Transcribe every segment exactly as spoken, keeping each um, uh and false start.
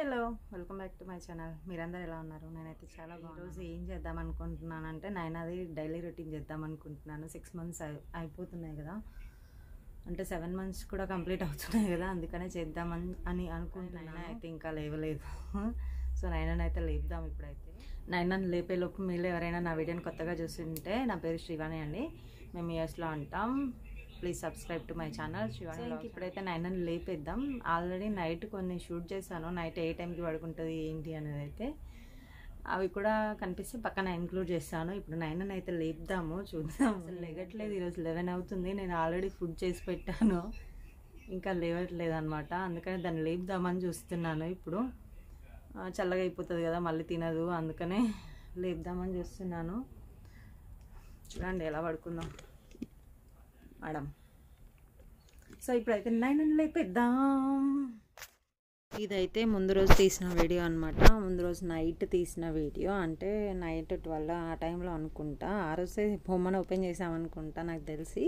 Hello welcome back to my channel. మీరందరూ ఎలా ఉన్నారు? నేనైతే చాలా బాగున్నాను. ఈరోజు ఏం చేద్దాం అనుకుంటున్నాను అంటే నేను అది డైలీ రొటీన్ చేద్దాం అనుకుంటున్నాను. సిక్స్ మంత్స్ అయిపోతున్నాయి కదా, అంటే సెవెన్ మంత్స్ కూడా కంప్లీట్ అవుతున్నాయి కదా, అందుకనే చేద్దామని అని అనుకుంటున్నాను. అయితే ఇంకా లేవలేదు, సో నైనాన్ని అయితే లేపుదాం. ఇప్పుడైతే నైనాన్ని లేపేలోపు మీరు ఎవరైనా నా వీడియోని కొత్తగా చూస్తుంటే, నా పేరు శ్రీవాణి అండి, మేము యూఎస్లో అంటాం. Please subscribe to my channel Srivani. ఇంక ఇప్పుడైతే నైనాన్ని లేపేద్దాం. ఆల్రెడీ నైట్ కొన్ని షూట్ చేశాను, నైట్ ఏ టైంకి పడుకుంటుంది ఏంటి అనేది అయితే అవి కూడా కనిపిస్తే పక్కన ఇంక్లూడ్ చేస్తాను. ఇప్పుడు నైనాన్ని అయితే లేపుదాము, చూద్దాం. అసలు లేగట్లేదు, ఈరోజు లెవెన్ అవుతుంది. నేను ఆల్రెడీ ఫుడ్ చేసి పెట్టాను, ఇంకా లేవట్లేదు అనమాట. అందుకని దాన్ని లేపుదామని చూస్తున్నాను. ఇప్పుడు చల్లగా అయిపోతుంది కదా, మళ్ళీ తినదు, అందుకనే లేపుదామని చూస్తున్నాను. చూడండి ఎలా పడుకుందాం మేడం. సో ఇప్పుడైతే నైనాన్ని లేపేద్దాం. ఇదైతే ముందు రోజు తీసిన వీడియో అనమాట. ముందు రోజు నైట్ తీసిన వీడియో, అంటే నైట్ ట్వెల్వ్ ఆ టైంలో అనుకుంటా. ఆ రోజే బొమ్మను ఓపెన్ చేసామనుకుంటా నాకు తెలిసి,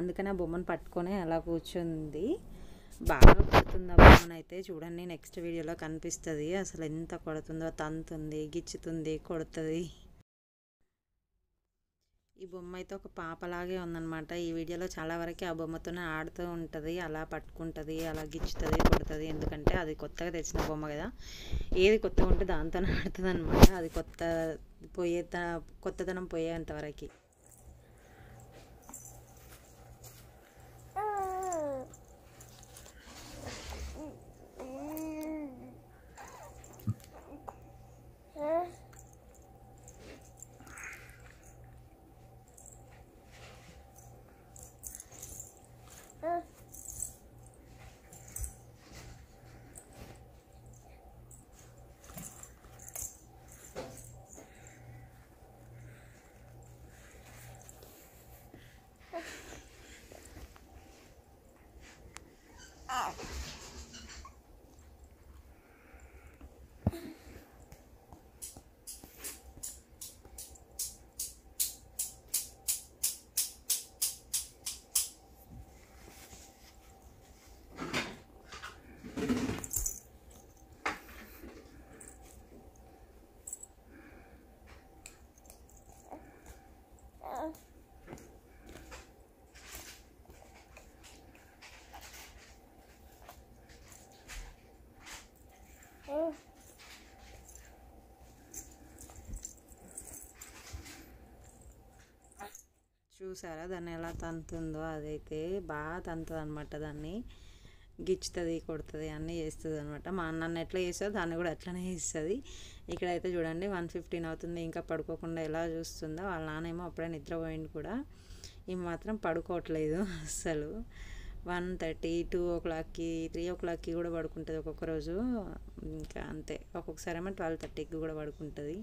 అందుకని ఆ బొమ్మను పట్టుకొని అలా కూర్చుంది. బాగా కొడుతుంది ఆ బొమ్మను అయితే, చూడండి నెక్స్ట్ వీడియోలో కనిపిస్తుంది. అసలు ఎంత కొడుతుందో, తంతుంది, గిచ్చుతుంది, కొడుతుంది. ఈ బొమ్మ అయితే ఒక పాపలాగే ఉందన్నమాట. ఈ వీడియోలో చాలా వరకు ఆ బొమ్మతోనే ఆడుతూ ఉంటుంది, అలా పట్టుకుంటుంది, అలా గిచ్చుతుంది, కొడుతుంది. ఎందుకంటే అది కొత్తగా తెచ్చిన బొమ్మ కదా, ఏది కొత్తగా ఉంటే దాంతోనే ఆడుతుంది అనమాట. అది కొత్త పోయే కొత్తదనం పోయేంతవరకు. చూసారా దాన్ని ఎలా తంతుందో? అదైతే బాగా తంతుంది అనమాట. దాన్ని గిచ్చుతుంది, కొడుతుంది, అన్నీ చేస్తుంది అనమాట. మా అన్నన్ను ఎట్లా చేస్తుందో దాన్ని కూడా అట్లనే చేస్తుంది. ఇక్కడైతే చూడండి వన్ ఫిఫ్టీన్ అవుతుంది, ఇంకా పడుకోకుండా ఎలా చూస్తుందో. వాళ్ళ నానేమో అప్పుడే నిద్రపోయింది కూడా, ఈ మాత్రం పడుకోవట్లేదు అస్సలు. వన్ థర్టీ టూ ఓ క్లాక్కి త్రీ ఓ క్లాక్కి కూడా పడుకుంటుంది ఒక్కొక్క రోజు. ఇంకా అంతే, ఒక్కొక్కసారి ఏమో ట్వెల్వ్ థర్టీకి కూడా పడుకుంటుంది.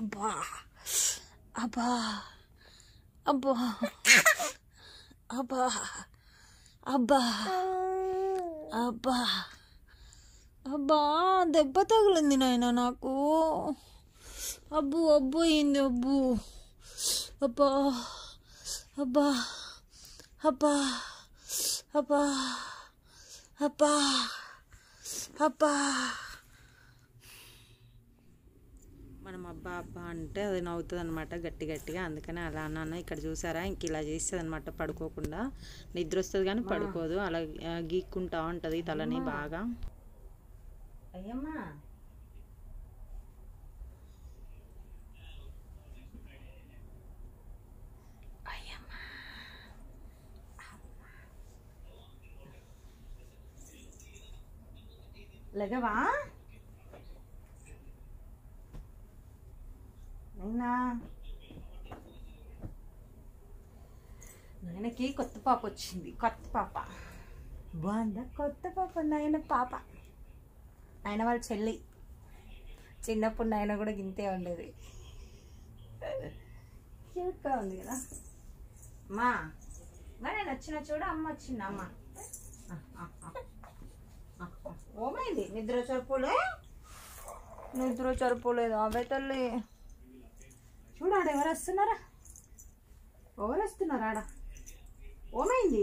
అబ్బా అబ్బా అబ్బా అబ్బా అబ్బా అబ్బా అబ్బా దెబ్బ తగిలింది నాయన నాకు. అబ్బు అబ్బు అయింది, అబ్బు అబ్బా అబ్బా అబ్బా అబ్బా అబ్బా అబ్బా. మనం అబ్బా అబ్బా అంటే అది నవ్వుతుంది అనమాట గట్టి గట్టిగా, అందుకని అలా అన్నాను. ఇక్కడ చూసారా, ఇంక ఇలా చేస్తుంది అనమాట. పడుకోకుండా నిద్ర వస్తుంది కానీ పడుకోదు, అలా గీక్కుంటా ఉంటుంది తలని బాగా. అయ్యమ్మా లెగవా నైనా? నాయనకి కొత్త పాప వచ్చింది. కొత్త పాప బాగుందా? కొత్త పాప నాయన పాప ఆయన వాళ్ళ చెల్లి. చిన్నప్పుడు నాయన కూడా గింతే ఉండేది, క్యూట్గా ఉంది కదా. అమ్మా నేను వచ్చిన చూడ, అమ్మ వచ్చింది. అమ్మ ఓమైంది, నిద్ర చరుపులే, నిద్ర చరుపులేదు. అవే తల్లి చూడాడ, ఎవరు వస్తున్నారా, ఎవరు వస్తున్నారా? ఆడ ఓమైంది,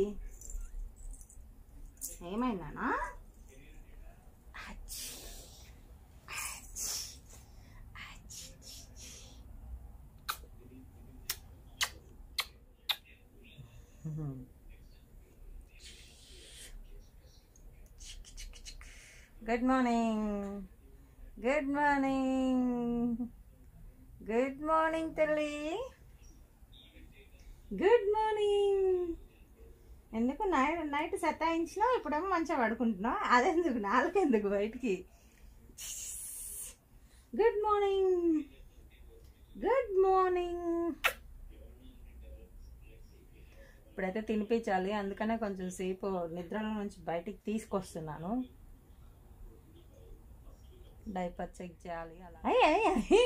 ఏమైందనా? Good morning. Good morning. Good morning, Tilly. Good morning. ఎందుకు నైట్ నైట్ సతాయించినా ఇప్పుడేమో మంచిగా పడుకుంటున్నావు, అదెందుకు నాలుకెందుకు బయటికి? Good morning, good morning. ఇప్పుడైతే తినిపించాలి, అందుకనే కొంచెం సేపు నిద్రలో నుంచి బయటికి తీసుకొస్తున్నాను. డైపర్ చెక్ చేయాలి. అలా అయ్యి అయ్యి అయ్యి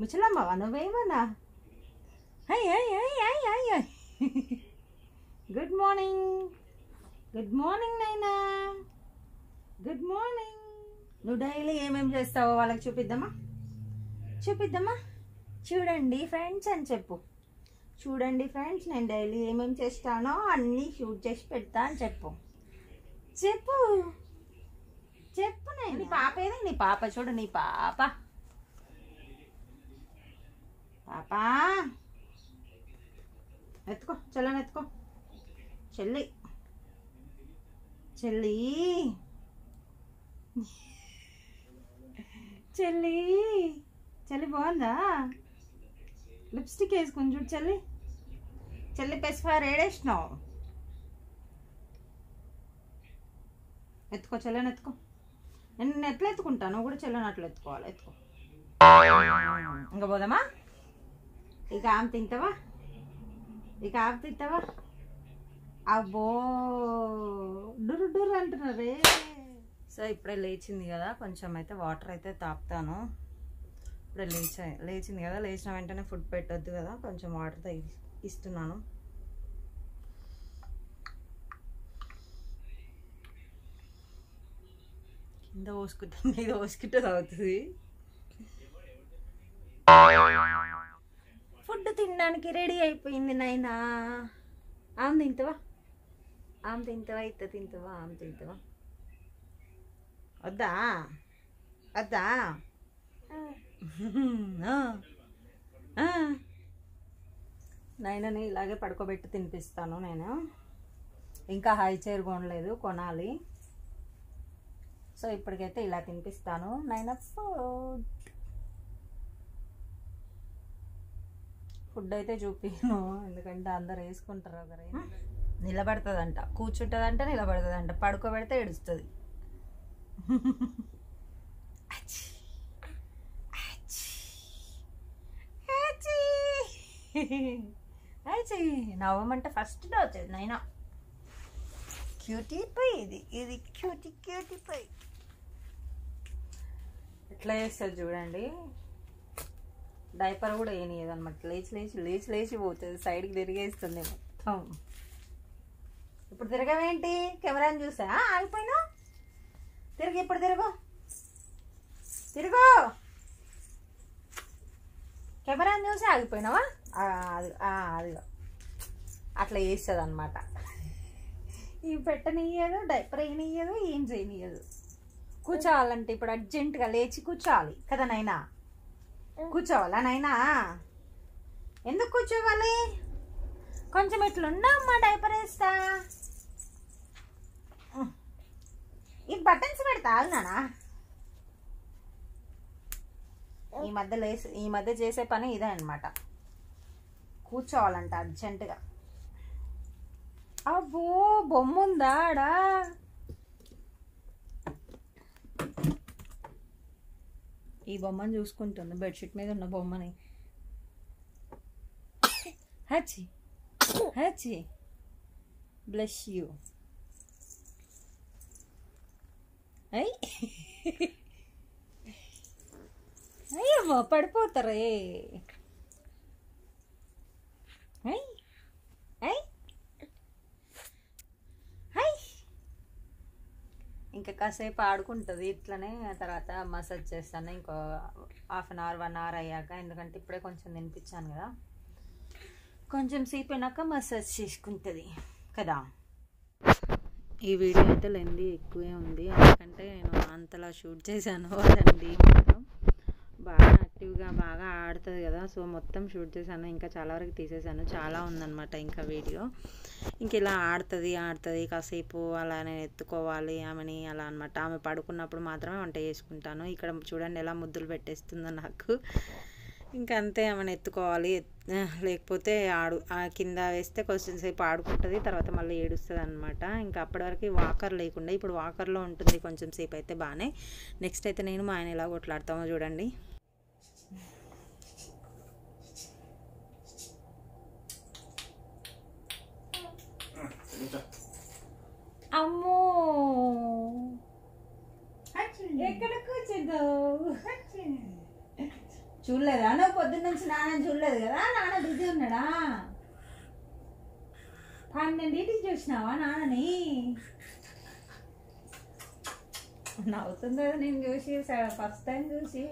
ముచ్చలమ్మవా నువ్వేమన్నా? అయ్యి అయ్యి అయ్యి అయ్యి అయ్యి అయ్యి good morning, good morning Naina, good morning. నువ్వు డైలీ ఏమేమి చేస్తావో వాళ్ళకి చూపిద్దామా? చూపిద్దామా? చూడండి ఫ్రెండ్స్ అని చెప్పు. చూడండి ఫ్రెండ్స్, నేను డైలీ ఏమేమి చేస్తానో అన్నీ షూట్ చేసి పెడతా అని చెప్పు. చెప్పు చెప్పు. నేను నీ పాప ఏది? నీ పాప చూడు, నీ పాప పాప ఎత్తుకో, చెల్లని ఎత్తుకో. చెల్లి చెల్లి చెల్లి చెల్లి బాగుందా? లిప్స్టిక్ వేసుకుని చూడు చెల్లి. చెల్లి పెసిఫార్ ఏడేసినావు. ఎత్తుకో చెల్లని ఎత్తుకో. నేను ఎట్లా ఎత్తుకుంటాను? నువ్వు కూడా చెల్లని అట్లా ఎత్తుకోవాలి. ఎత్తుకో. ఇంకా పోదామా? ఇక ఆమె తింటావా? ఇక ఆమె తింటావా? అబ్బో డురు డురు అంటున్నారే. సో ఇప్పుడే లేచింది కదా, కొంచెం అయితే వాటర్ అయితే తాపుతాను. ఇప్పుడే లేచా లేచింది కదా, లేచిన వెంటనే ఫుడ్ పెట్టొద్దు కదా, కొంచెం వాటర్ తా ఇస్తున్నాను. కింద పోసుకుంటాం, మీద పోసుకుంటే తాగుతుంది. ఫుడ్ తినడానికి రెడీ అయిపోయింది నైనా. ఆమె తింటావా? ఆమె తింటావా? ఇత్త తింటావా? ఆమె తింటావా? వద్దా వద్దా? నైనాని ఇలాగే పడుకోబెట్టి తినిపిస్తాను నేను. ఇంకా హై చైర్ కొనలేదు, కొనాలి. సో ఇప్పటికైతే ఇలా తినిపిస్తాను. నైనా ఫుడ్ ఫుడ్ అయితే చూపిను, ఎందుకంటే అందరు వేసుకుంటారు. ఒకరే నిలబడుతుందంట, కూర్చుంటుందంట, నిలబడుతుందంట, పడుకోబెడితే ఏడుస్తుంది. నవ్వమంటే ఫస్ట్ నవ్వుతుంది నైనా. క్యూటీ పై ఇది ఇది క్యూటీ క్యూటీ పై ఎట్లా చేస్తుంది చూడండి. డైపర్ కూడా వేయనియదనమాట. లేచి లేచి లేచి లేచి పోతుంది, సైడ్కి తిరిగేస్తుంది మొత్తం. ఇప్పుడు తిరగవేంటి? కెమెరాని చూసా ఆగిపోయినా? తిరిగి ఇప్పుడు తిరుగు తిరుగు. కెమెరాని చూసి ఆగిపోయినావా? అది అదిగో అట్లా వేస్తుంది అనమాట. ఇవి పెట్టనియ్యదు, డైపర్ వేయనియ్యదు, ఏం చేయనియ్యదు. కూర్చోవాలంటే ఇప్పుడు అర్జెంటుగా లేచి కూర్చోవాలి కదా నైనా. కూర్చోవాలా నైనా? ఎందుకు కూర్చోవాలి? కొంచెం ఇట్లున్నా అమ్మా డైపర్ వేస్తా, ఈ బటన్స్ పెడతా నానా. ఈ మధ్య లేసి ఈ మధ్య చేసే పని ఇదే అనమాట, కూర్చోవాలంట అర్జెంటుగా. అబ్బో బొమ్మ ఉందా ఆడా? ఈ బొమ్మను చూసుకుంటుంది, బెడ్షీట్ మీద ఉన్న బొమ్మని. హచ్చి హచ్చి బ్లెస్ యూ. అయ్యి అయ్యమ్మ పడిపోతారే. అయ్యి అయ్యి అయ్యి. ఇంకా కాసేపు ఆడుకుంటుంది ఇట్లనే, తర్వాత మసాజ్ చేస్తాను. ఇంకో half an hour one hour అయ్యాక, ఎందుకంటే ఇప్పుడే కొంచెం తినిపించాను కదా, కొంచెం సేపు అయినాక మసాజ్ చేసుకుంటుంది కదా. ఈ వీడియో అయితే లెంది ఎక్కువే ఉంది, ఎందుకంటే నేను అంతలా షూట్ చేశాను. అదండి మొత్తం బాగా యాక్టివ్గా బాగా ఆడుతుంది కదా, సో మొత్తం షూట్ చేశాను. ఇంకా చాలా వరకు తీసేసాను, చాలా ఉందన్నమాట ఇంకా వీడియో. ఇంక ఇలా ఆడుతుంది ఆడుతుంది కాసేపు అలా నేను ఎత్తుకోవాలి ఆమెని అలా అనమాట. ఆమె పడుకున్నప్పుడు మాత్రమే వంట చేసుకుంటాను. ఇక్కడ చూడండి ఎలా ముద్దులు పెట్టేస్తుందో నాకు. ఇంకా అంతే, ఆమెను ఎత్తుకోవాలి, లేకపోతే ఆడు కింద వేస్తే కొంచెం సేపు ఆడుకుంటుంది, తర్వాత మళ్ళీ ఏడుస్తుంది అనమాట. ఇంకా అప్పటివరకు వాకర్ లేకుండా ఇప్పుడు వాకర్లో ఉంటుంది కొంచెం సేపు అయితే బాగానే. నెక్స్ట్ అయితే నేను మా ఆయన ఎలా కొట్లాడతామో చూడండి. అమ్మో ఎక్కడ కూర్చుందో చూడలేదా నువ్వు? పొద్దున్న నుంచి నాన్న చూడలేదు కదా, నాన్న బిజీ ఉన్నాడా? పన్నెండింటికి చూసినావా నాన్నని? నవ్వుతుంది కదా నేను చూసి, ఫస్ట్ టైం చూసి.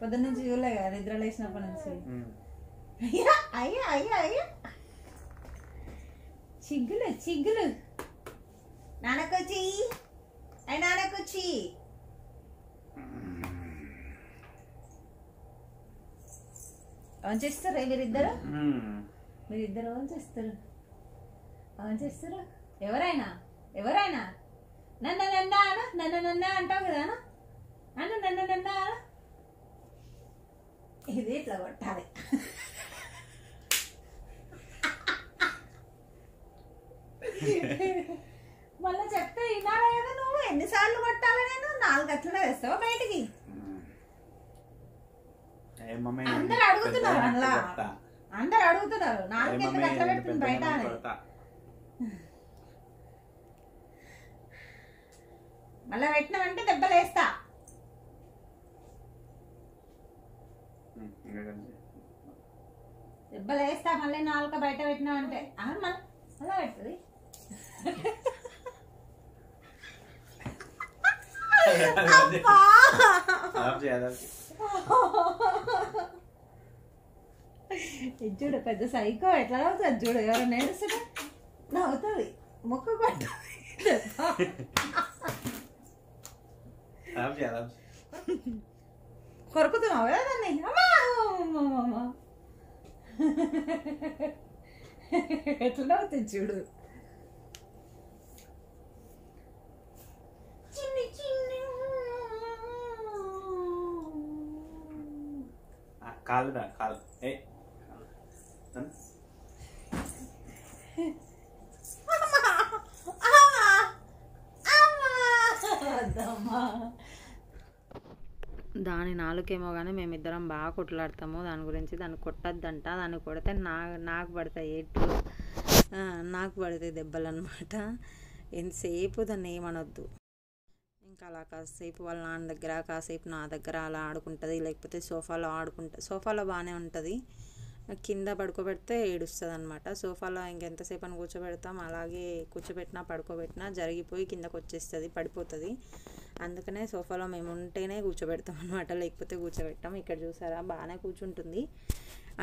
పొద్దున్న నుంచి చూడలే కదా, నిద్ర లేచినప్పటి నుంచి. అయ్యా అయ్యా అయ్యా అయ్యా చిగ్గులు చిగ్గులు. నాన్నకొచ్చి అయ్యి నాన్నకొచ్చి ఆన్ చేస్తారా మీరిద్దరు? మీరిద్దరు ఆన్ చేస్తారు ఆన్ చేస్తారు ఎవరైనా ఎవరైనా నన్న నన్న అన నన్న నన్న అంటావు కదా అన్న, నన్న నన్న అన. ఇది ఇట్లా కొట్టాలి. మళ్ళీ చెప్తే వినాలా కదా నువ్వు? ఎన్నిసార్లు కొట్టాలి నేను? నాలుగు అట్లనే వేస్తావా బయటికి? అందరు అడుగుతున్నారు, అలా అందరు అడుగుతున్నారు నాలుగు అట్లా పెడుతుంది బయట. మళ్ళా పెట్టినామంటే దెబ్బలు వేస్తా. దెబ్బలు వేస్తా మళ్ళీ నాలుక బయట పెట్టినామంటే. మళ్ళీ మళ్ళా పెడుతుంది. చూడు పెద్ద సైకో ఎట్లా అవుతుంది చూడు. ఎవరైనా ఏడుస్తుంటే నవ్వుతుంది, మొక్క కొరుకుతున్నావు కదా దాన్ని. ఎట్లా నవ్వుతుంది చూడు. కాలు కాలు ఏ దాని నాలుకేమో కానీ మేమిద్దరం బాగా కొట్లాడతాము దాని గురించి. దాన్ని కొట్టద్దంట, దాన్ని కొడితే నా నాకు పడతాయి ఎటు నాకు పడతాయి దెబ్బలు అనమాట. ఎంతసేపు దాన్ని ఏమనొద్దు. ఇంకా అలా కాసేపు వాళ్ళ నాన్న దగ్గర, కాసేపు నా దగ్గర అలా ఆడుకుంటుంది, లేకపోతే సోఫాలో ఆడుకుంటా. సోఫాలో బాగానే ఉంటుంది, కింద పడుకోబెడితే ఏడుస్తుంది అనమాట. సోఫాలో ఇంకెంతసేపు అని కూర్చోబెడతాం, అలాగే కూర్చోబెట్టినా పడుకోబెట్టినా జరిగిపోయి కిందకు వచ్చేస్తుంది, పడిపోతుంది. అందుకనే సోఫాలో మేము ఉంటేనే కూర్చోబెడతాం అనమాట, లేకపోతే కూర్చోబెట్టాం. ఇక్కడ చూసారా బాగానే కూర్చుంటుంది,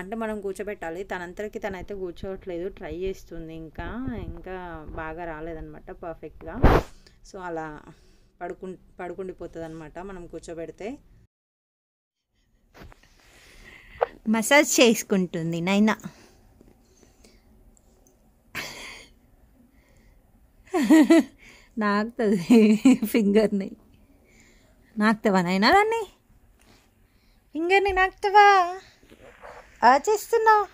అంటే మనం కూర్చోబెట్టాలి. తనంతరికి తనైతే కూర్చోవట్లేదు, ట్రై చేస్తుంది. ఇంకా ఇంకా బాగా రాలేదనమాట పర్ఫెక్ట్గా. సో అలా పడుకు పడుకుండిపోతుంది అనమాట మనం కూర్చోబెడితే. మసాజ్ చేసుకుంటుంది నైనా. నాకుతుంది ఫింగర్ని. నాకుతావా నైనా దాన్ని? ఫింగర్ని నాకుతావా? ఆ చేస్తున్నావు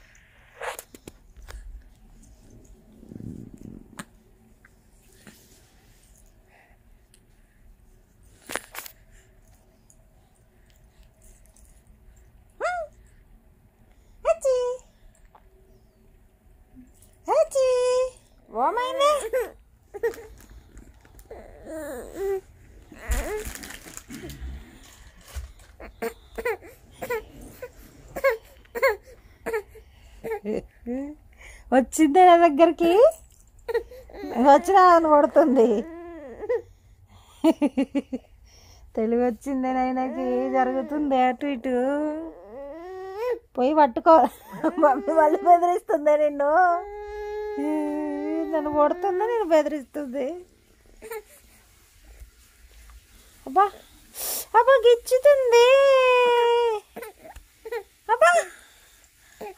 వచ్చింది నా దగ్గరికి, వచ్చినా అని కొడుతుంది. తెలివి వచ్చింది నాయనకి, జరుగుతుంది అటు ఇటు. పోయి పట్టుకో, మమ్మీ వాళ్ళు బెదిరిస్తుంది నిన్ను, నన్ను కొడుతుంది, నేను బెదిరిస్తుంది. அப்பா அப்பா கெச்சுதுந்தே அப்பா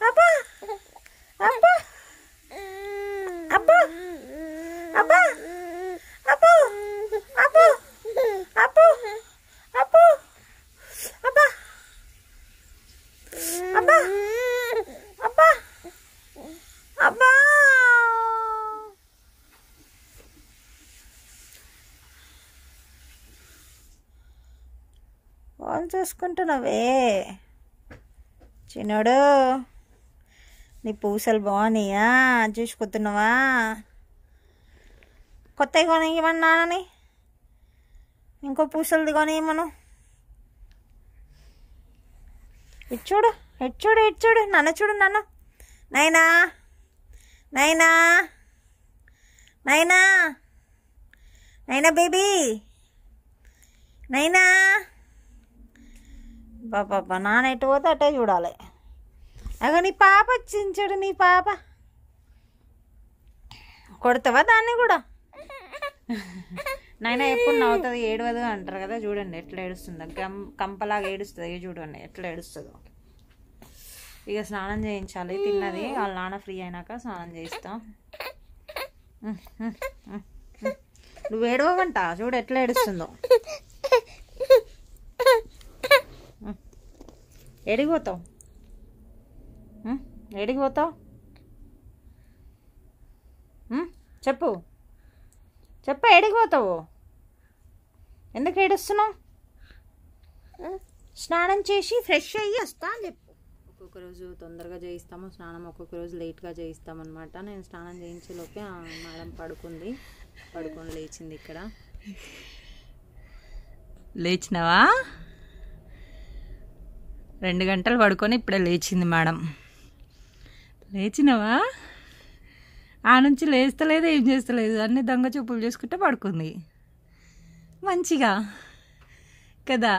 அப்பா அப்பா அப்பா அப்பா அப்பா அப்பா அப்பா அப்பா அப்பா அப்பா அப்பா அப்பா ఆన్ చేసుకుంటున్నావే చిన్నోడు. నీ పూసలు బాగున్నాయా? చూసుకుతున్నావా? కొత్తవి కొని ఇవ్వండి నాన్నని. ఇంకో పూసలది కొని ఇవ్వను. ఇటు చూడు, ఇటు చూడు, ఇటు చూడు, నన్ను చూడు, నన్ను నైనా నైనా నైనా నైనా బేబీ నైనా. పాప నాన్న ఎటు పోతే అటే చూడాలి. అగో నీ పాప చించడు, నీ పాప. కొడతావా దాన్ని కూడా? నాయన ఎప్పుడు నవ్వుతుంది, ఏడవదు అంటారు కదా. చూడండి ఎట్లా ఏడుస్తుందో, గం కంపలాగా ఏడుస్తుంది. ఇక చూడండి ఎట్లా ఏడుస్తుందో. ఇక స్నానం చేయించాలి. తిన్నది వాళ్ళ నాన్న ఫ్రీ అయినాక స్నానం చేయిస్తాం. నువ్వు ఏడవగంట చూడు ఎట్లా ఏడుస్తుందో. ఏడికి పోతావు? ఏడికి పోతావు చెప్పు, చెప్ప ఏడికి పోతావు? ఎందుకు ఏడుస్తున్నావు? స్నానం చేసి ఫ్రెష్ అయ్యి వస్తా అని చెప్పు. ఒక్కొక్క రోజు తొందరగా చేయిస్తాము స్నానం, ఒక్కొక్క రోజు లేట్గా చేయిస్తామన్నమాట. నేను స్నానం చేయించేలోపే మేడం పడుకుంది, పడుకొని లేచింది. ఇక్కడ లేచినావా? రెండు గంటలు పడుకొని ఇప్పుడే లేచింది మేడం. లేచినావా? ఆ నుంచి లేస్తలేదు, ఏం చేస్తలేదు, అన్ని దొంగ చూపులు చేసుకుంటే పడుకుంది మంచిగా కదా.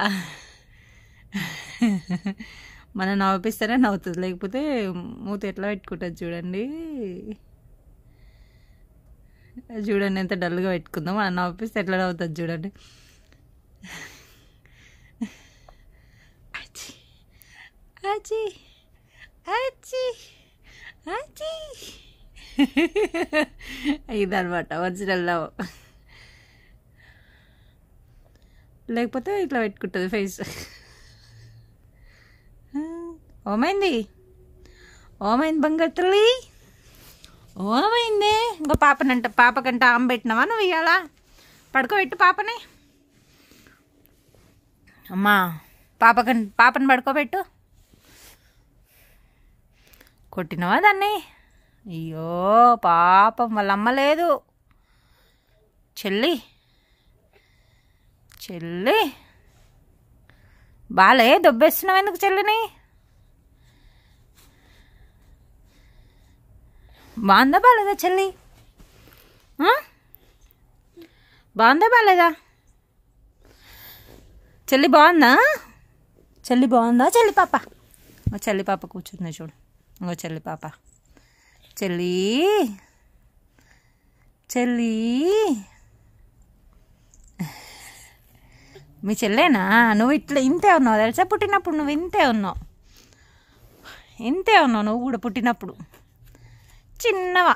మనం నవ్విస్తేనే నవ్వుతుంది, లేకపోతే మూత ఎట్లా పెట్టుకుంటుంది. చూడండి చూడండి ఎంత డల్గా పెట్టుకుందాం. మనం నవ్విస్తే ఎట్లా నవ్వుతుంది చూడండి. అచ్చి అచ్చి అచ్చి ఇదనమాట ఒరిజినల్ లవ్. లేకపోతే ఇట్లా పెట్టుకుంటుంది ఫేస్. ఓమైంది, ఓమైంది బంగత్తుల్లి, ఓమైంది. ఇంకో పాపనంట, పాపకంట ఆమె పెట్టినావా నువ్వు? ఇవాళ పడుకోబెట్టు పాపని. అమ్మా పాపకం పాపని పడుకోబెట్టు. కొట్టినవా దాన్ని? అయ్యో పాపం, వాళ్ళ అమ్మ లేదు. చెల్లి చెల్లి బాలే దొబ్బేస్తున్నావు ఎందుకు చెల్లిని? బాగుందా బాలేదా చెల్లి? బాగుందా బాలేదా చెల్లి? బాగుందా చెల్లి? బాగుందా చెల్లి పాప? చెల్లి పాప కూర్చుంది చూడు. ఇంకో చెల్లి పాప, చెల్లి చెల్లి. మీ చెల్లేనా? నువ్వు ఇట్లా ఇంతే ఉన్నావు తెలుసా. పుట్టినప్పుడు నువ్వు ఇంతే ఉన్నావు, ఇంతే ఉన్నావు నువ్వు కూడా. పుట్టినప్పుడు చిన్నవా,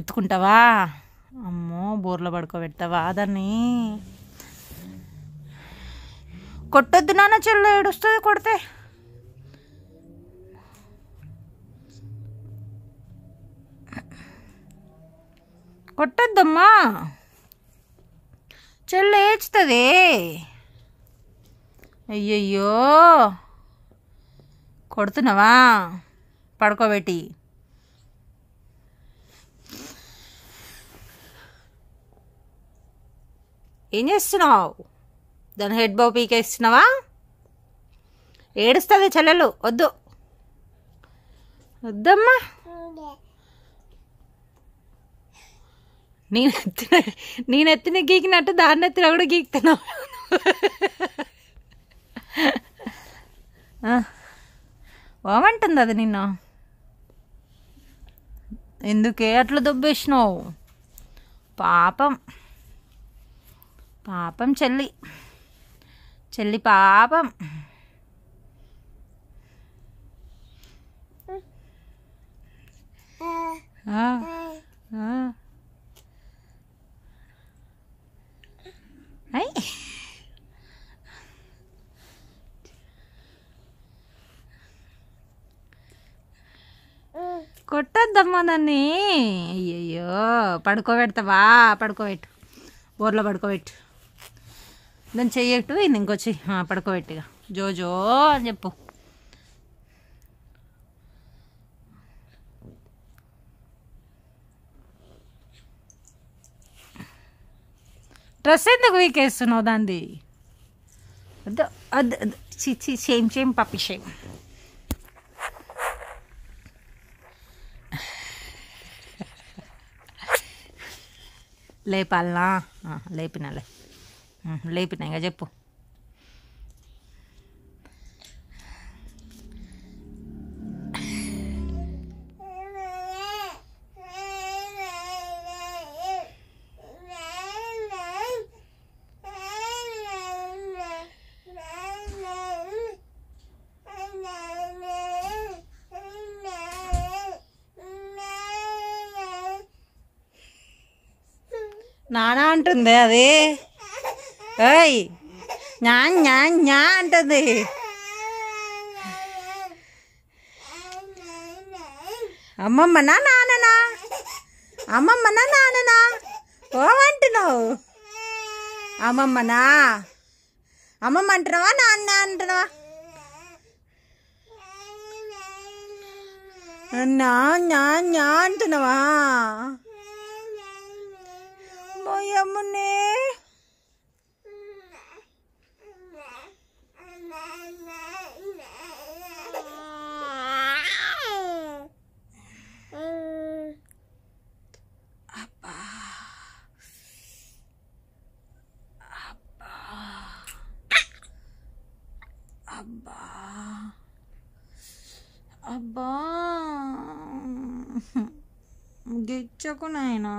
ఎత్తుకుంటావా, అమ్మో బోర్లో పడుకోబెడతావా దాన్ని. కొట్టొద్దు నాన్న, చెల్లి ఏడుస్తుంది కొడితే. కొట్టద్దమ్మా, చెల్లి ఏడ్చుతుంది. అయ్యయ్యో కొడుతున్నావా పడుకోబెట్టి? ఏం చేస్తున్నావు? దాని హెడ్ బౌ పీకేస్తున్నావా? ఏడుస్తుంది చెల్లెలు, వద్దు వద్దమ్మా. నేను ఎత్తిన నేను ఎత్తిన గీకినట్టు దాన్ని ఎత్తిన కూడా గీకుతున్నావు. బాగుంటుంది అది నిన్న. ఎందుకే అట్లా దొబ్బేసినావు? పాపం పాపం చెల్లి చెల్లి పాపం. కొట్టద్దమ్మా నన్ను, అయ్యయ్యో పడుకోబెడతావా, పడుకోబెట్టు, బోర్లో పడుకోబెట్టు, దాన్ని చెయ్యట్టు ఇది ఇంకొచ్చి పడుకోబెట్టుగా జోజో అని చెప్పు. డ్రెస్ ఎందుకు వీకేస్తున్నావు దాన్ని, అద్దు అద్దు చిచ్చి షేమ్ షేమ్ పప్పి షేమ్. లేపాలనా, లేపినా లే లేపినా ఇంకా చెప్పు. నానా అంటుంది అది, ఓయ్ న్యా న్యా న్యా అంటుంది. అమ్మమ్మనా నాన్ననా, అమ్మమ్మనా నాన్ననా ఓ అంటున్నావు, అమ్మమ్మనా అమ్మమ్మ అంటున్నావా, నాన్న అంటున్నావా, న్యా న్యా న్యా అంటున్నావా. అమ్మనే అబ్బా అబ్బా అబ్బా అబ్బా గిచ్చకు నాయనా.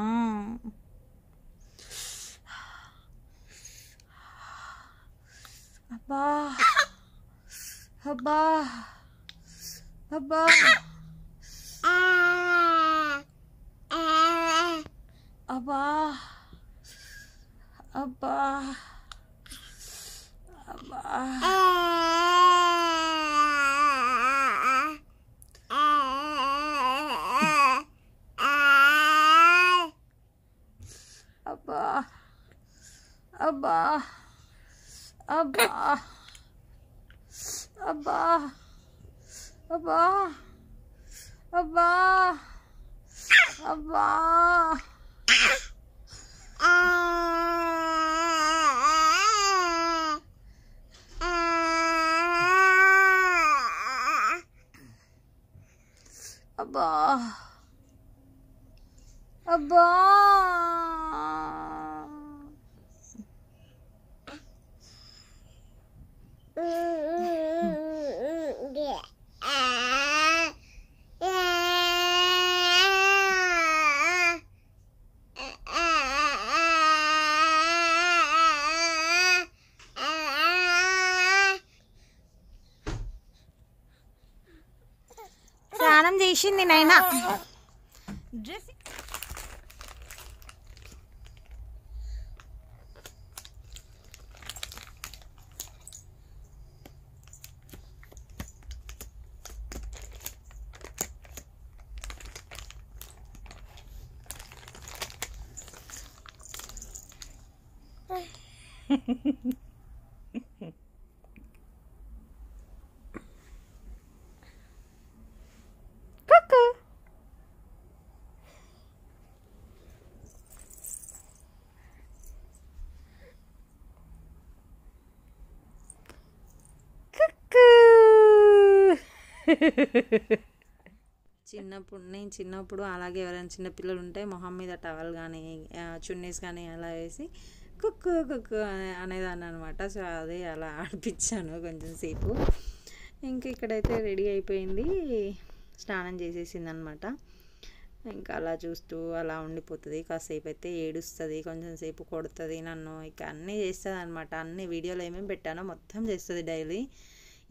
అబ్బా అబ్బా అబ్బా అబ్బా అబ్బా అబ్బా అబ్బా అబ్బా అబ్బా అబ్బా అబ్బా అబ్బా అబ్బా అబ్బా అబ్బా స్నానం చేసింది నాయన, డ్రెస్ చిన్నప్పుడు నేను చిన్నప్పుడు అలాగే ఎవరైనా చిన్నపిల్లలు ఉంటే మొహం మీద టవల్ కానీ చున్నీస్ కానీ అలా వేసి కుక్కు కుక్కు అనే అనేదాన్ని అనమాట. సో అది అలా ఆడిపించాను కొంచెం సేపు. ఇంక ఇక్కడైతే రెడీ అయిపోయింది, స్నానం చేసేసింది అనమాట. ఇంకా అలా చూస్తూ అలా ఉండిపోతుంది. కాసేపు అయితే ఏడుస్తుంది, కొంచెం సేపు కొడుతుంది, నన్ను ఇక అన్నీ చేస్తుంది అనమాట. అన్ని వీడియోలో ఏమేమి పెట్టానో మొత్తం చేస్తుంది. డైలీ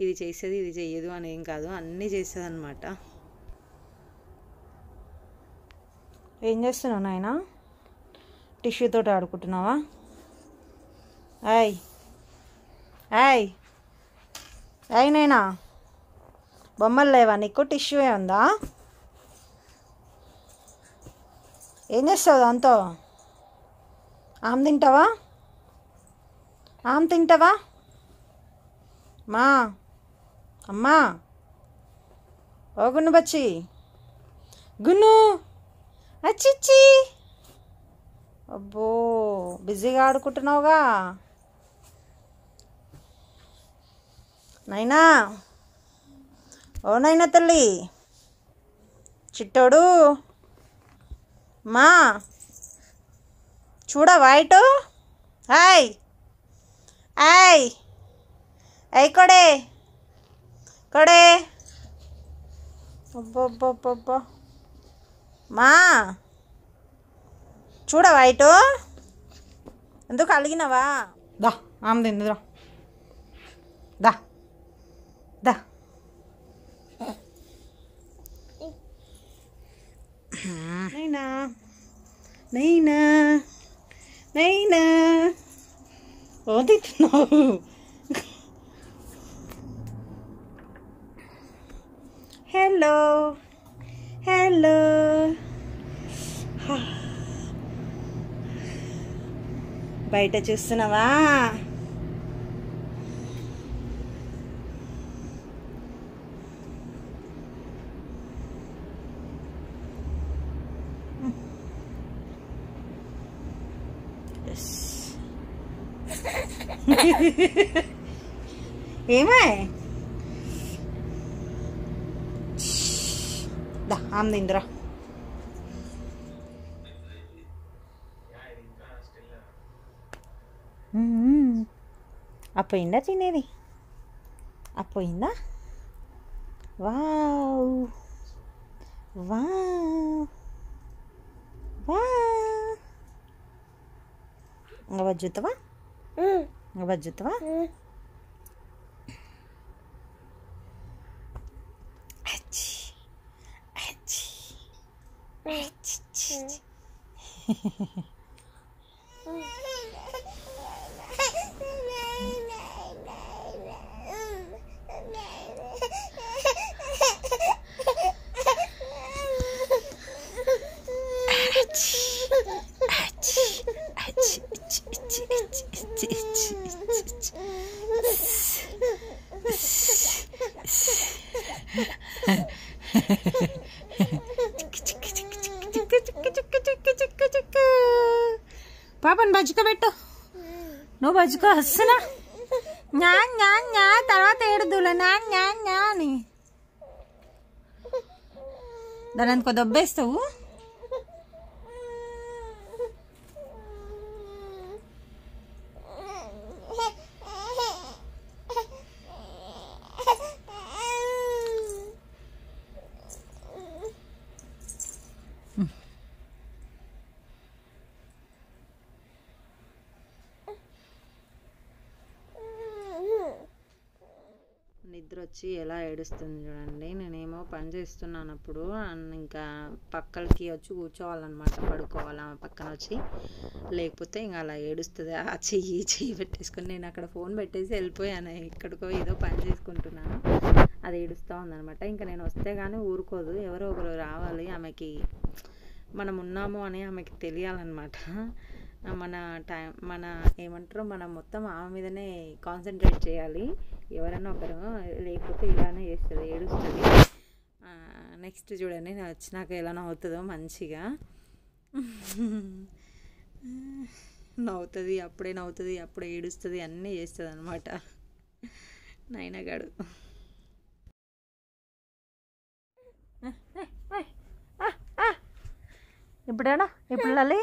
ఇది చేసేది ఇది చేయదు అని ఏం కాదు, అన్నీ చేస్తుంది అనమాట. ఏం చేస్తున్నావు నాయన? టిష్యూతో ఆడుకుంటున్నావా? ఆయ్ ఆయ్ అయి నైనా, బొమ్మలు లేవా నీకు? టిష్యూ ఉందా? ఏం చేస్తావు దాంతో? ఆమె తింటావా? ఆమె తింటావా? మా అమ్మా, ఓ గున్ను బచ్చి, గున్ను అచ్చిచ్చి, అబ్బో బిజీగా ఆడుకుంటున్నావుగా నైనా. ఓ నైనా తల్లి, చిట్టోడు మా చూడా వైట్. హాయ్ హాయ్ అయి కొడే కొడే, అబ్బబ్బబ్బబ్బా మా చూడ వైట్, ఎందుకు అలిగినవా? దా ఆమె ఎందుకురా, దా దా. నైనా నైనా నైనా, ఓ తింటున్నావు. హలో హలో, బయట చూస్తున్నావా? ఏమై ఆమెదింద్ర, అపోయిందా తినేది? అపోయిందా? Wow wow wow. ఇంకా బజ్జుతావా? ఇంకా బజ్జుతావా? పాపని బజ్జుకోబెట్టు, నువ్వు బజ్జుకో వస్తున్నా. న్యా న్యా న్యా తర్వాత ఏడుద్దులే, న్యా న్యా న్యా అని దాని ఎందుకో దొబ్బేస్తావు. నిద్ర వచ్చి ఎలా ఏడుస్తుంది చూడండి. నేనేమో పని చేస్తున్నాను అప్పుడు, ఇంకా పక్కలకి వచ్చి కూర్చోవాలన్నమాట, పడుకోవాలి ఆమె పక్కన వచ్చి, లేకపోతే ఇంకా అలా ఏడుస్తుంది. ఆ చెయ్యి చెయ్యి పెట్టేసుకొని నేను అక్కడ ఫోన్ పెట్టేసి వెళ్ళిపోయాను, ఎక్కడికో ఏదో పని చేసుకుంటున్నాను, అది ఏడుస్తూ ఉందనమాట. ఇంకా నేను వస్తే కానీ ఊరుకోదు, ఎవరో ఒకరు రావాలి, ఆమెకి మనం ఉన్నాము అని ఆమెకి తెలియాలన్నమాట. మన టైం మన ఏమంటారు, మనం మొత్తం ఆమె మీదనే కాన్సన్ట్రేట్ చేయాలి, ఎవరైనా ఒకరు, లేకపోతే ఇలానే చేస్తుంది, ఏడుస్తుంది. నెక్స్ట్ చూడండి నేను వచ్చినాక ఎలా నవ్వుతుందో, మంచిగా నవ్వుతుంది, అప్పుడే నవ్వుతుంది, అప్పుడే ఏడుస్తుంది, అన్నీ చేస్తుంది అనమాట నైనాగాడు. ఇప్పుడేనా ఇప్పుడు అలీ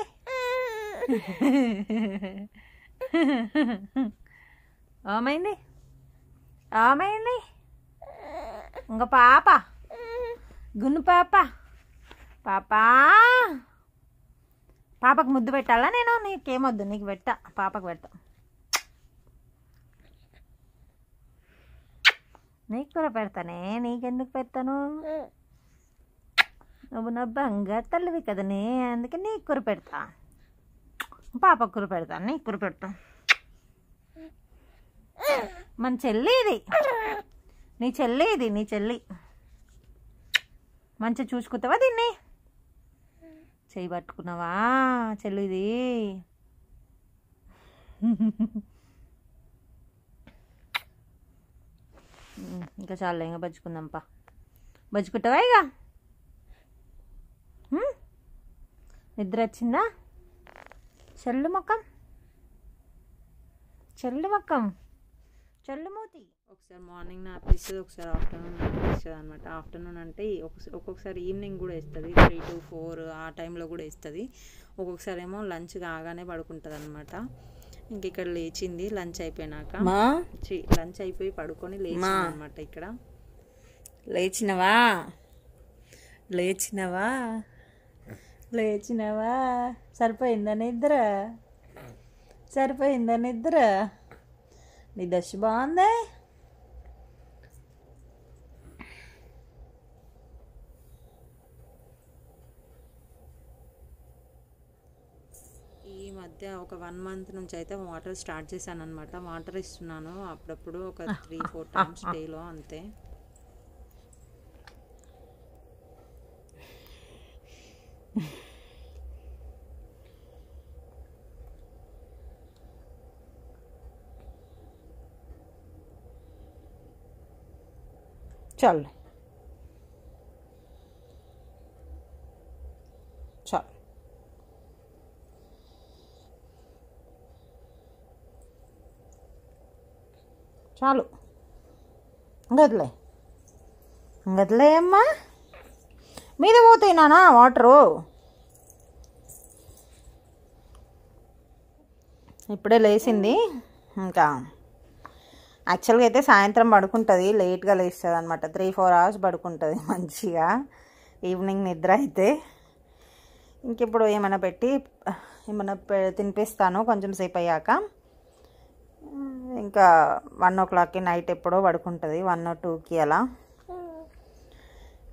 ఏమైంది ఏమైంది? ఇంక పాప గున్ను పాప పాపా పాపకు ముద్దు పెట్టాలా నేను? నీకేమొద్దు, నీకు పెట్ట, పాపకు పెడతా. నీకు కూడా పెడతానే, నీకెందుకు పెడతాను? నువ్వు నా బంగారు తల్లివి కదనే, అందుకే నీకు కూర పెడతా, పాపకు కూర పెడతా, నీకు కూర పెడతా. మన చెల్లి ఇది, నీ చెల్లి ఇది, నీ చెల్లి. మంచిగా చూసుకుంటావా దీన్ని? చెయ్యి పట్టుకున్నావా చెల్లిది? ఇంకా చాలా, ఇంకా బజ్జుకుందాంపా. బజ్జుకుంటావా? ఇక నిద్ర వచ్చిందా చెల్లు మొక్కం, చెల్లు మొక్కం, చెల్లు మూతి. ఒకసారి మార్నింగ్ నా పిస్తుంది, ఒకసారి ఆఫ్టర్నూన్ నా పిస్తుంది అనమాట. ఆఫ్టర్నూన్ అంటే ఒక్కొక్కసారి ఈవినింగ్ కూడా ఇస్తుంది, త్రీ టు ఫోర్ ఆ టైంలో కూడా ఇస్తుంది. ఒక్కొక్కసారి ఏమో లంచ్ కాగానే పడుకుంటుంది అనమాట. ఇంక ఇక్కడ లేచింది లంచ్ అయిపోయినాక, లంచ్ అయిపోయి పడుకొని లేచింది అనమాట. ఇక్కడ లేచినవా, లేచినవా, లేచినవా? సరిపోయిందా నిద్ర? సరిపోయిందా నిద్ర? నీ దశ బాగుందే. ఈ మధ్య ఒక వన్ మంత్ నుంచి అయితే వాటర్ స్టార్ట్ చేశాను అనమాట. వాటర్ ఇస్తున్నాను అప్పుడప్పుడు, ఒక త్రీ ఫోర్ టైమ్స్ డేలో అంతే. చాలు చాలు. చాలు గదిలే, గదిలే అమ్మా. మీద పోతాయి నానా వాటరు. ఇప్పుడే లేచింది. ఇంకా యాక్చువల్గా అయితే సాయంత్రం పడుకుంటుంది, లేట్గా లేస్తుంది అనమాట. త్రీ ఫోర్ అవర్స్ పడుకుంటుంది మంచిగా ఈవినింగ్ నిద్ర అయితే. ఇంకిప్పుడు ఏమైనా పెట్టి ఏమైనా తినిపిస్తాను కొంచెం సేపు అయ్యాక. ఇంకా వన్ ఓ క్లాక్కి నైట్ ఎప్పుడో పడుకుంటుంది, వన్ ఓ టూకి అలా.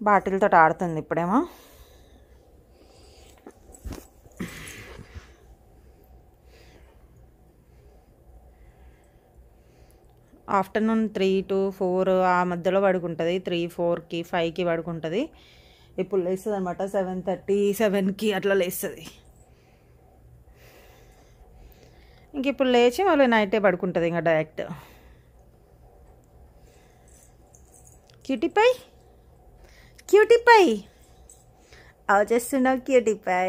బాటిల్తో ఆడుతుంది ఇప్పుడేమో. ఆఫ్టర్నూన్ త్రీ టు ఫోర్ ఆ మధ్యలో పడుకుంటుంది, త్రీ ఫోర్కి ఫైవ్కి పడుకుంటుంది. ఇప్పుడు లేస్తుంది అనమాట సెవెన్ థర్టీ సెవెన్కి అట్లా లేస్తుంది. ఇంక ఇప్పుడు లేచి మళ్ళీ నైటే పడుకుంటుంది ఇంకా డైరెక్ట్. క్యూటిపై, క్యూటిపై ఆచేస్తున్నావు క్యూటిపై.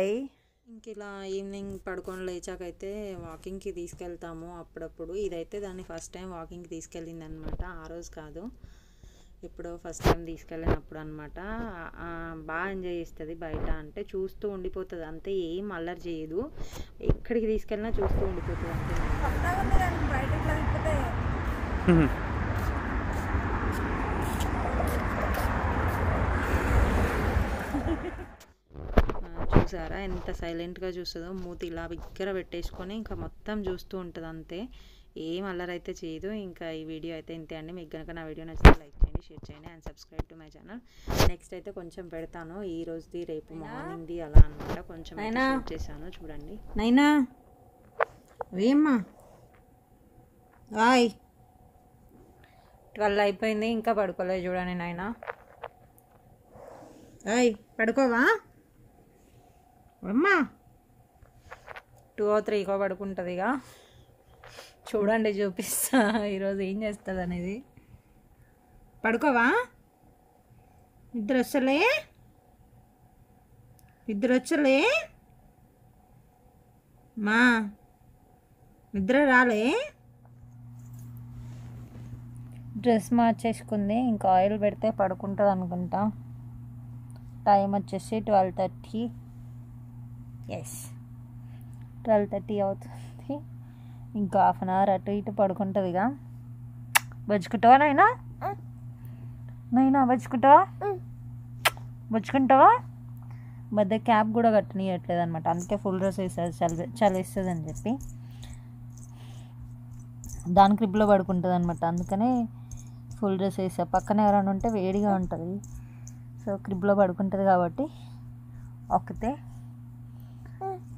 ఇంక ఇలా ఈవినింగ్ పడుకొని లేచాకైతే వాకింగ్కి తీసుకెళ్తాము అప్పుడప్పుడు. ఇదైతే దాన్ని ఫస్ట్ టైం వాకింగ్కి తీసుకెళ్ళింది అనమాట. ఆ రోజు కాదు, ఎప్పుడో ఫస్ట్ టైం తీసుకెళ్ళినప్పుడు అనమాట. బాగా ఎంజాయ్ చేస్తుంది బయట, అంటే చూస్తూ ఉండిపోతుంది అంతే, ఏం అల్లరి చేయదు. ఎక్కడికి తీసుకెళ్ళినా చూస్తూ ఉండిపోతుంది అంతే. చూసారా ఎంత సైలెంట్గా చూస్తుందో, మూతి ఇలా బిగ్గర పెట్టేసుకొని ఇంకా మొత్తం చూస్తూ ఉంటుంది అంతే, ఏం అల్లరైతే చేయదు. ఇంకా ఈ వీడియో అయితే ఇంతే అండి. మీకు కనుక నా వీడియో నచ్చితే లైక్ చేయండి, షేర్ చేయండి and subscribe to my channel. Next అయితే కొంచెం పెడతాను, ఈ రోజుది రేపు మార్నింగ్ది అలా అనమాట. కొంచెం షూట్ చేశాను చూడండి. నైనా ఏమ్మా హాయ్, ట్వెల్వ్ అయిపోయింది ఇంకా పడుకోలేదు చూడండి. నైనా హాయ్ పడుకోవా అమ్మా? టూ ఓ త్రీకో పడుకుంటుంది ఇక. చూడండి చూపిస్తా ఈరోజు ఏం చేస్తుంది అనేది. పడుకోవా? నిద్ర వచ్చలే, నిద్ర వచ్చలే మా, నిద్ర రాలే. డ్రెస్ మార్చేసుకుంది, ఇంకా ఆయిల్ పెడితే పడుకుంటుంది అనుకుంటా. టైం వచ్చేసి twelve thirty yes twelve thirty అవుతుంది. ఇంకా హాఫ్ అన్ అవర్ అటు ఇటు పడుకుంటుంది ఇక. బజ్జుకుంటావా నైనా? నైనా బజ్జుకుంటావా? బజ్జుకుంటావా? మధ్య క్యాప్ కూడా కట్టనియట్లేదు అనమాట. అందుకే ఫుల్ డ్రెస్ వేసారు, చలి చలి వేస్తుంది అని చెప్పి దాని క్రిప్లో పడుకుంటుంది అనమాట. అందుకనే ఫుల్ డ్రెస్ వేసా. పక్కన ఎవరైనా ఉంటే వేడిగా ఉంటుంది, సో క్రిప్లో పడుకుంటుంది కాబట్టి ఒక్కతే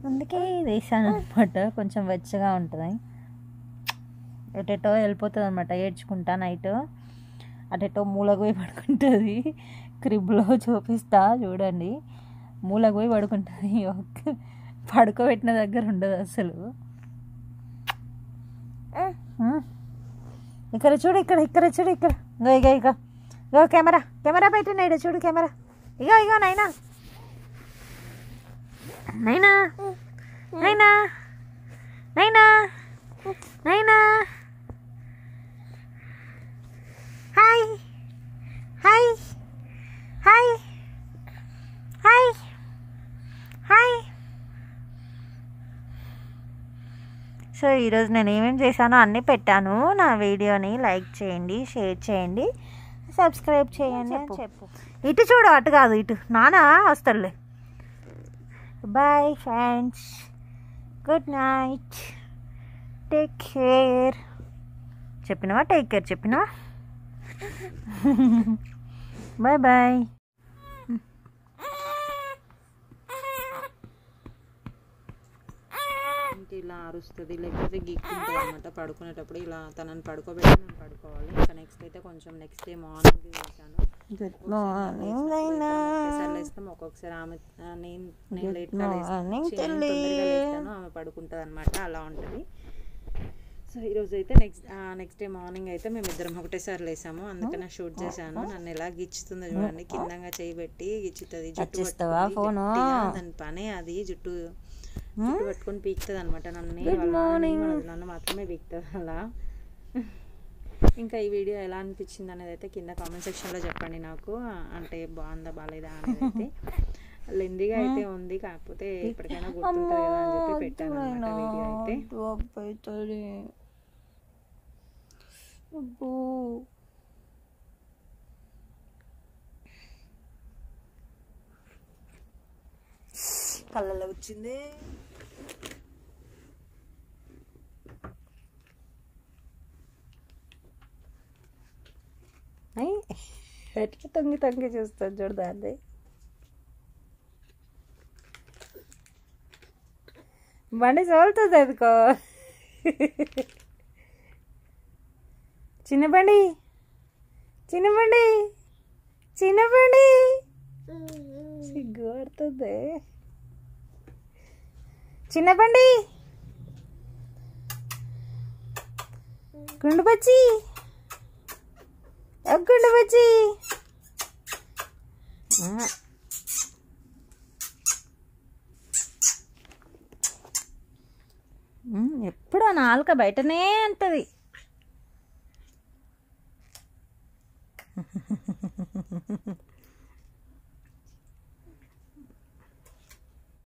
అందుకే వేసాను అనమాట. కొంచెం వెచ్చగా ఉంటుంది, ఎటెటో వెళ్ళిపోతుంది అనమాట ఏడ్చుకుంటా. నైట్ అటెటో మూలకు పోయి పడుకుంటుంది, క్రిబ్లో చూపిస్తా చూడండి, మూలకు పోయి పడుకుంటుంది. పడుకోబెట్టిన దగ్గర ఉండదు అసలు. ఇక్కడ చూడు, ఇక్కడ ఇక్కడ చూడు, ఇక్కడ ఇగో ఇగో ఇగో ఇగో కెమెరా కెమెరా పెట్టిన ఇక్కడ చూడు, కెమెరా ఇగో ఇగో నైనా Naina Naina Naina Naina hi hi hi hi hi. So ఈరోజు నేను ఏమేమి చేశానో అన్నీ పెట్టాను. నా వీడియోని లైక్ చేయండి, షేర్ చేయండి, సబ్స్క్రైబ్ చేయండి అని చెప్పు. ఇటు చూడు, అటు కాదు ఇటు, నానా వస్తాడులే. Bye friends, good night, take care. చెప్పినవా టేక్ కేర్ చెప్పినవా? Bye bye. ఇలా అరుస్తుంది, లేకపోతే గీక్కుంటుంది అనమాట. పడుకునేటప్పుడు ఇలా తనని పడుకోబెట్టి నేను పడుకోవాలి. ఇంకా నెక్స్ట్ అయితే కొంచెం నెక్స్ట్ డే మార్నింగ్ చేశాను. ఒక్కొక్కసారి వేస్తాం, ఒక్కొక్కసారి ఆమె నేను నేను లేట్గా వేస్తాను, ఆమె పడుకుంటుంది అనమాట. అలా ఉంటుంది. సో ఈరోజు అయితే నెక్స్ట్ నెక్స్ట్ డే మార్నింగ్ అయితే మేము ఇద్దరం ఒకటేసారి లేసాము. అందుకని నేను షూట్ చేశాను. నన్ను ఎలా గిచ్చుతుందో చూడండి, కిందంగా చేయబెట్టి గిచ్చుతుంది. జుట్టు దాని పని అది, జుట్టు జుట్టు పట్టుకొని పీకుతుంది అనమాట. నన్ను నన్ను మాత్రమే పీకుతుంది అలా. ఇంకా ఈ వీడియో ఎలా అనిపించింది అనేది అయితే కింద కామెంట్ సెక్షన్లో చెప్పండి నాకు, అంటే బాగుందా బాగాలేదా అనేది. అయితే లెందీగా అయితే ఉంది, కాకపోతే ఎప్పటికైనా గుర్తుంటుంది కదా అని చెప్పి పెట్టాను అనమాట వీడియో అయితే. కళ్ళలో వచ్చింది. ఎట్లా తొంగి తొంగి చూస్తాను చూడదాన్ని. బండి చోలుతుంది అదికో చిన్న బండి చిన్న బండి చిన్న బండి సిగ్గుపడుతుంది. చిన్న బండి గుండు బచ్చి గుండు బచ్చి ఎప్పుడు ఆ నాలుక బయటనే ఉంటుంది.